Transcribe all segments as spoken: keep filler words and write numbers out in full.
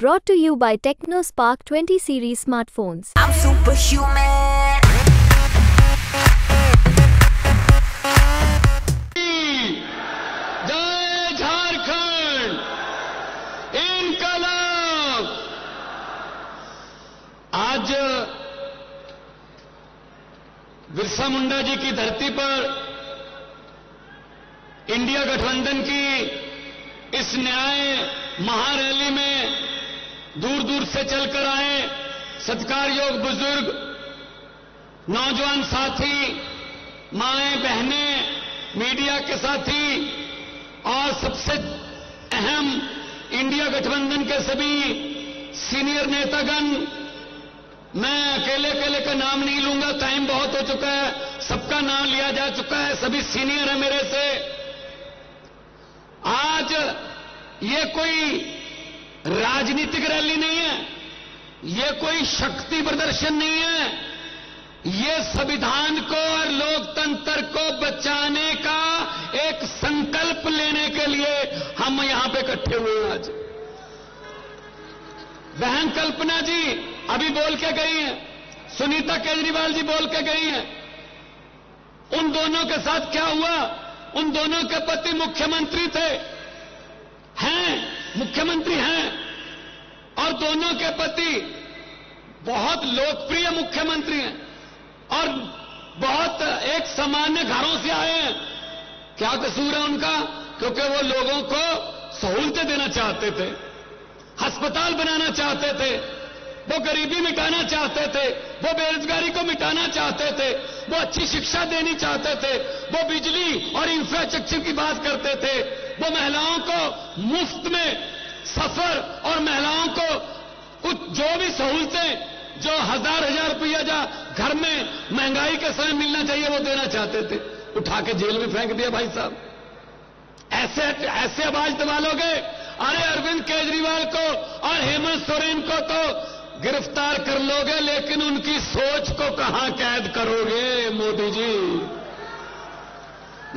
Brought to you by Techno Spark twenty series smartphones. I'm superhuman. जय झारखंड इनकलाब। आज बिरसा मुंडा जी की धरती पर इंडिया गठबंधन की इस न्याय महारैली में दूर दूर से चलकर आए सत्कार योग बुजुर्ग, नौजवान साथी, माएं, बहनें, मीडिया के साथी और सबसे अहम इंडिया गठबंधन के सभी सीनियर नेतागण, मैं अकेले अकेले का नाम नहीं लूंगा, टाइम बहुत हो चुका है, सबका नाम लिया जा चुका है, सभी सीनियर है मेरे से। आज ये कोई राजनीतिक रैली नहीं है, ये कोई शक्ति प्रदर्शन नहीं है, ये संविधान को और लोकतंत्र को बचाने का एक संकल्प लेने के लिए हम यहां पे इकट्ठे हुए हैं। आज बहन कल्पना जी अभी बोल के गई हैं, सुनीता केजरीवाल जी बोल के गई हैं, उन दोनों के साथ क्या हुआ? उन दोनों के पति मुख्यमंत्री थे, हैं मुख्यमंत्री हैं, और दोनों के पति बहुत लोकप्रिय मुख्यमंत्री हैं और बहुत एक सामान्य घरों से आए हैं। क्या कसूर है उनका? क्योंकि वो लोगों को सहूलियतें देना चाहते थे, अस्पताल बनाना चाहते थे, वो गरीबी मिटाना चाहते थे, वो बेरोजगारी को मिटाना चाहते थे, वो अच्छी शिक्षा देनी चाहते थे, वो बिजली और इंफ्रास्ट्रक्चर की बात करते थे, वो महिलाओं को मुफ्त में सफर और महिलाओं को कुछ जो भी सहूलियतें जो हजार हजार रुपया जा घर में महंगाई के समय मिलना चाहिए वो देना चाहते थे, उठा के जेल में फेंक दिया। भाई साहब ऐसे ऐसे आवाज दबा लोगे? अरे अरविंद केजरीवाल को और हेमंत सोरेन को तो गिरफ्तार कर लोगे, लेकिन उनकी सोच को कहां कैद करोगे मोदी जी?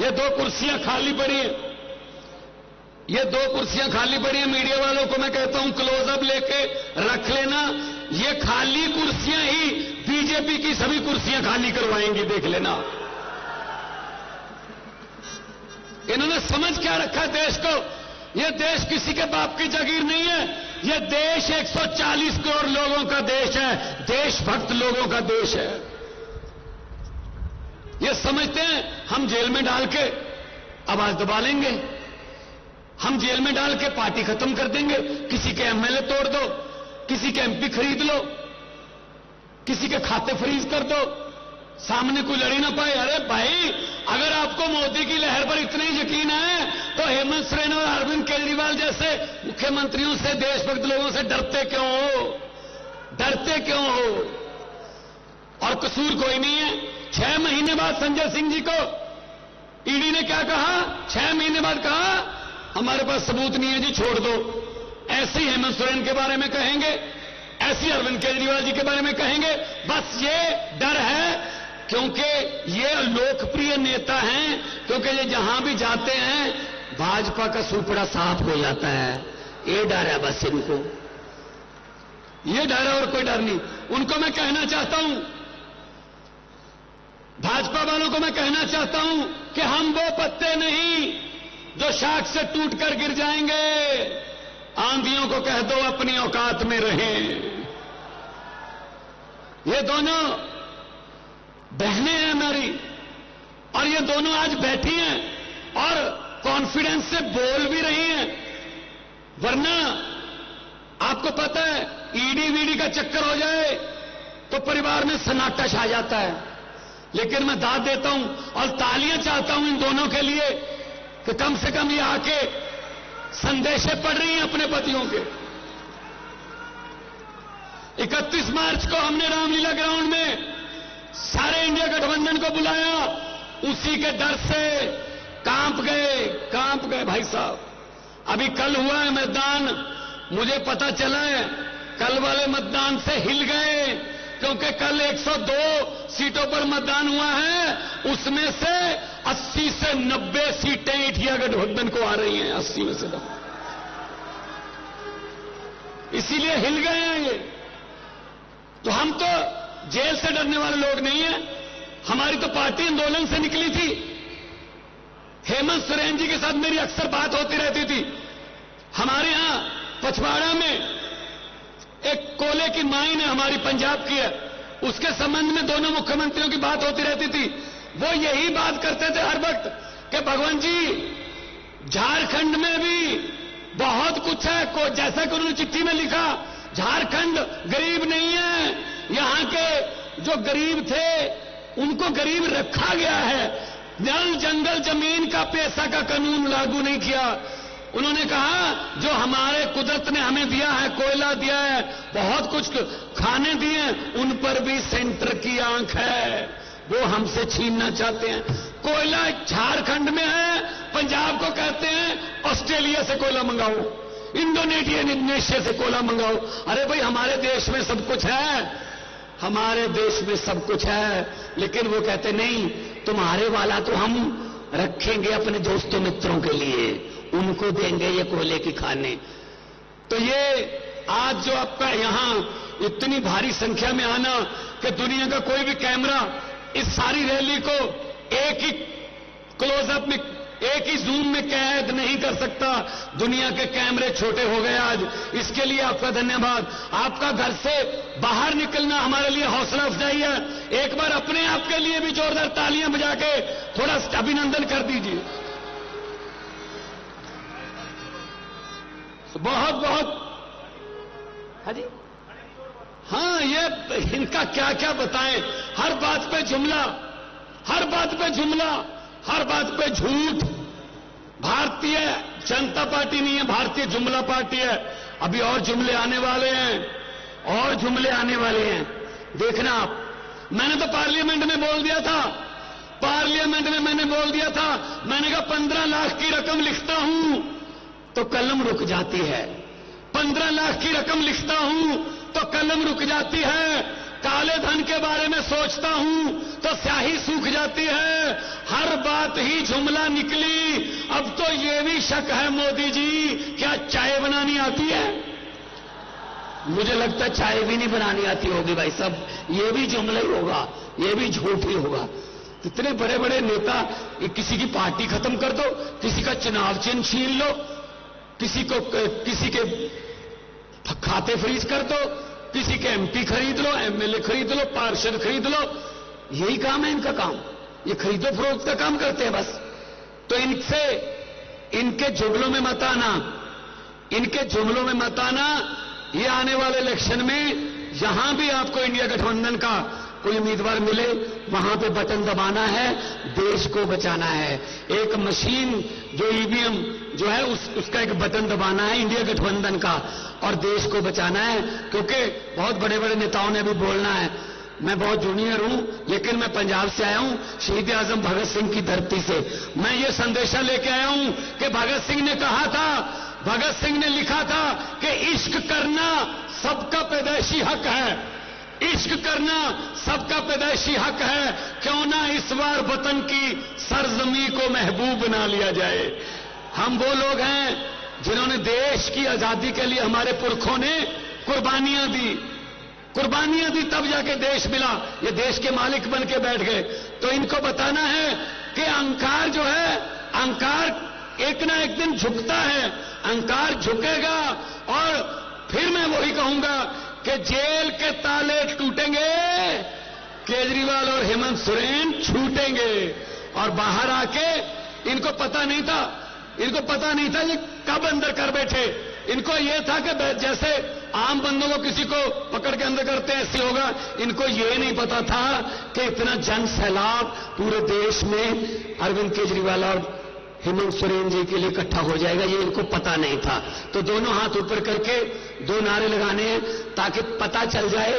ये दो कुर्सियां खाली पड़ी हैं, ये दो कुर्सियां खाली पड़ी हैं। मीडिया वालों को मैं कहता हूं क्लोजअप लेके रख लेना, ये खाली कुर्सियां ही बीजेपी की सभी कुर्सियां खाली करवाएंगी, देख लेना। इन्होंने समझ क्या रखा देश को? ये देश किसी के बाप की जागीर नहीं है, ये देश एक सौ चालीस करोड़ लोगों का देश है, देशभक्त लोगों का देश है। ये समझते हैं हम जेल में डाल के आवाज दबा लेंगे, हम जेल में डाल के पार्टी खत्म कर देंगे, किसी के एमएलए तोड़ दो, किसी के एमपी खरीद लो, किसी के खाते फ्रीज कर दो, सामने कोई लड़ी ना पाए। अरे भाई, अगर आपको मोदी की लहर पर इतना ही यकीन है तो हेमंत सोरेन और अरविंद केजरीवाल जैसे मुख्यमंत्रियों से, देशभक्त लोगों से डरते क्यों हो? डरते क्यों हो? और कसूर कोई नहीं है। छह महीने बाद संजय सिंह जी को ईडी ने क्या कहा? छह महीने बाद कहा हमारे पास सबूत नहीं है जी, छोड़ दो। ऐसे ही हेमंत सोरेन के बारे में कहेंगे, ऐसे ही अरविंद केजरीवाल जी के बारे में कहेंगे। बस ये डर है, क्योंकि ये लोकप्रिय नेता हैं, क्योंकि ये जहां भी जाते हैं भाजपा का सुपड़ा साफ हो जाता है, ये डर है बस इनको, ये डर है और कोई डर नहीं। उनको मैं कहना चाहता हूं, भाजपा वालों को मैं कहना चाहता हूं कि हम वो पत्ते नहीं जो शाख से टूटकर गिर जाएंगे। आंधियों को कह दो अपनी औकात में रहें। ये दोनों बहनें हैं हमारी और ये दोनों आज बैठी हैं और कॉन्फिडेंस से बोल भी रही हैं, वरना आपको पता है ईडी वीडी का चक्कर हो जाए तो परिवार में सन्नाटा छा जाता है। लेकिन मैं दाद देता हूं और तालियां चाहता हूं इन दोनों के लिए कि कम से कम ये आके संदेशे पढ़ रही हैं अपने पतियों के। इकतीस मार्च को हमने रामलीला ग्राउंड में सारे इंडिया गठबंधन को बुलाया, उसी के डर से कांप गए, कांप गए भाई साहब। अभी कल हुआ है मतदान, मुझे पता चला है कल वाले मतदान से हिल गए, क्योंकि कल एक सौ दो सीटों पर मतदान हुआ है, उसमें से अस्सी से नब्बे सीटें इंडिया गठबंधन को आ रही हैं, अस्सी में से नब्बे। इसीलिए हिल गए हैं ये। तो हम तो जेल से डरने वाले लोग नहीं हैं, हमारी तो पार्टी आंदोलन से निकली थी। हेमंत सोरेन जी के साथ मेरी अक्सर बात होती रहती थी। हमारे यहां पछवाड़ा में एक कोले की माइन है हमारी पंजाब की है, उसके संबंध में दोनों मुख्यमंत्रियों की बात होती रहती थी। वो यही बात करते थे हर वक्त कि भगवान जी झारखंड में भी बहुत कुछ है, को जैसा कि उन्होंने चिट्ठी में लिखा झारखंड गरीब नहीं है, यहां के जो गरीब थे उनको गरीब रखा गया है, जल जंगल जमीन का पैसा का कानून लागू नहीं किया। उन्होंने कहा जो हमारे कुदरत ने हमें दिया है, कोयला दिया है, बहुत कुछ खाने दिए हैं, उन पर भी सेंटर की आंख है, वो हमसे छीनना चाहते हैं। कोयला झारखंड में है, पंजाब को कहते हैं ऑस्ट्रेलिया से कोयला मंगाओ, इंडोनेशिया इंडोनेशिया से कोयला मंगाओ। अरे भाई हमारे देश में सब कुछ है, हमारे देश में सब कुछ है, लेकिन वो कहते नहीं तुम्हारे वाला तो हम रखेंगे अपने दोस्तों मित्रों के लिए, उनको देंगे ये कोयले की खाने। तो ये आज जो आपका यहां इतनी भारी संख्या में आना कि दुनिया का कोई भी कैमरा इस सारी रैली को एक ही क्लोजअप में, एक ही जूम में कैद नहीं कर सकता। दुनिया के कैमरे छोटे हो गए आज, इसके लिए आपका धन्यवाद। आपका घर से बाहर निकलना हमारे लिए हौसला अफजाई है। एक बार अपने आप के लिए भी जोरदार तालियां बजा के थोड़ा अभिनंदन कर दीजिए। बहुत बहुत हाँ जी हाँ, ये इनका क्या क्या बताएं, हर बात पे जुमला, हर बात पे जुमला, हर बात पे झूठ। भारतीय जनता पार्टी नहीं है, भारतीय जुमला पार्टी है। अभी और जुमले आने वाले हैं, और जुमले आने वाले हैं, देखना आप। मैंने तो पार्लियामेंट में बोल दिया था, पार्लियामेंट में मैंने बोल दिया था, मैंने कहा पंद्रह लाख की रकम लिखता हूं तो कलम रुक जाती है, पंद्रह लाख की रकम लिखता हूं तो कलम रुक जाती है, काले धन के बारे में सोचता हूं तो स्याही सूख जाती है। हर बात ही जुमला निकली। अब तो ये भी शक है मोदी जी क्या चाय बनानी आती है? मुझे लगता है चाय भी नहीं बनानी आती होगी भाई साहब, ये भी जुमला ही होगा, ये भी झूठ ही होगा। इतने बड़े बड़े नेता, किसी की पार्टी खत्म कर दो, किसी का चुनाव चिन्ह छीन लो, किसी को किसी के खाते फ्रीज कर दो, किसी के एमपी खरीद लो, एमएलए खरीद लो, पार्षद खरीद लो, यही काम है इनका काम, ये खरीदो फरोख्त का काम करते हैं बस। तो इनसे इनके जुमलों में मत आना, इनके जुमलों में मत आना। ये आने वाले इलेक्शन में यहां भी आपको इंडिया गठबंधन का कोई उम्मीदवार मिले, वहां पे बटन दबाना है, देश को बचाना है। एक मशीन जो ईवीएम जो है उस, उसका एक बटन दबाना है इंडिया गठबंधन का, और देश को बचाना है। क्योंकि बहुत बड़े बड़े नेताओं ने भी बोलना है। मैं बहुत जूनियर हूं, लेकिन मैं पंजाब से आया हूं, शहीद आजम भगत सिंह की धरती से। मैं ये संदेशा लेके आया हूं कि भगत सिंह ने कहा था, भगत सिंह ने लिखा था कि इश्क करना सबका पैदाइशी हक है, इश्क करना सबका पैदाइशी हक है, क्यों ना इस बार वतन की सरजमी को महबूब बना लिया जाए। हम वो लोग हैं जिन्होंने देश की आजादी के लिए हमारे पुरखों ने कुर्बानियां दी, कुर्बानियां दी, तब जाके देश मिला। ये देश के मालिक बन के बैठ गए। तो इनको बताना है कि अहंकार जो है, अहंकार एक ना एक दिन झुकता है, अहंकार झुकेगा। और फिर मैं वही कहूंगा कि जेल के ताले टूटेंगे, केजरीवाल और हेमंत सोरेन छूटेंगे। और बाहर आके इनको पता नहीं था, इनको पता नहीं था ये कब अंदर कर बैठे। इनको ये था कि जैसे आम बंदों को किसी को पकड़ के अंदर करते हैं ऐसे होगा, इनको ये नहीं पता था कि इतना जन सैलाब पूरे देश में अरविंद केजरीवाल और हेमंत सोरेन जी के लिए इकट्ठा हो जाएगा, ये इनको पता नहीं था। तो दोनों हाथ ऊपर करके दो नारे लगाने हैं ताकि पता चल जाए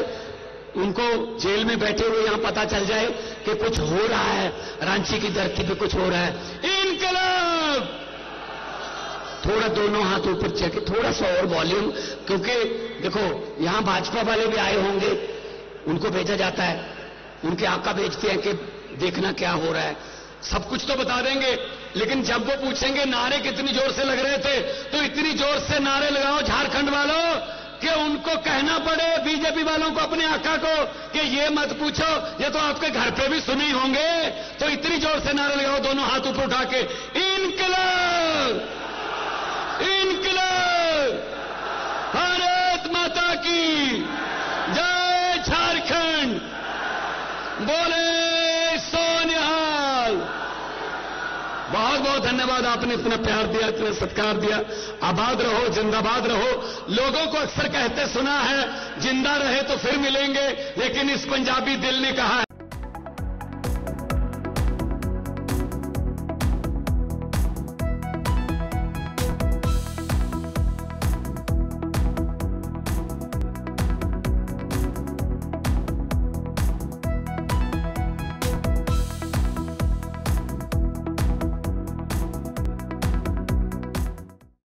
उनको, जेल में बैठे हुए यहां पता चल जाए कि कुछ हो रहा है, रांची की धरती पे कुछ हो रहा है। इनकलाब! थोड़ा दोनों हाथ ऊपर चेक, थोड़ा सा और वॉल्यूम, क्योंकि देखो यहां भाजपा वाले भी आए होंगे, उनको भेजा जाता है, उनके आका भेजते हैं कि देखना क्या हो रहा है। सब कुछ तो बता देंगे, लेकिन जब वो पूछेंगे नारे कितनी जोर से लग रहे थे, तो इतनी जोर से नारे लगाओ झारखंड वालों को कहना पड़े बीजेपी वालों को, अपने आका को कि ये मत पूछो, ये तो आपके घर पे भी सुने होंगे, तो इतनी जोर से नारा लगाओ दोनों हाथ ऊपर उठा के, इनकलाब इनकलाब, भारत माता की जय, झारखंड बोले सोनिहाल। बहुत बहुत धन्यवाद, आपने इतना प्यार दिया, इतना सत्कार दिया। आबाद रहो, जिंदाबाद रहो। लोगों को अक्सर कहते सुना है, जिंदा रहे तो फिर मिलेंगे, लेकिन इस पंजाबी दिल ने कहा है।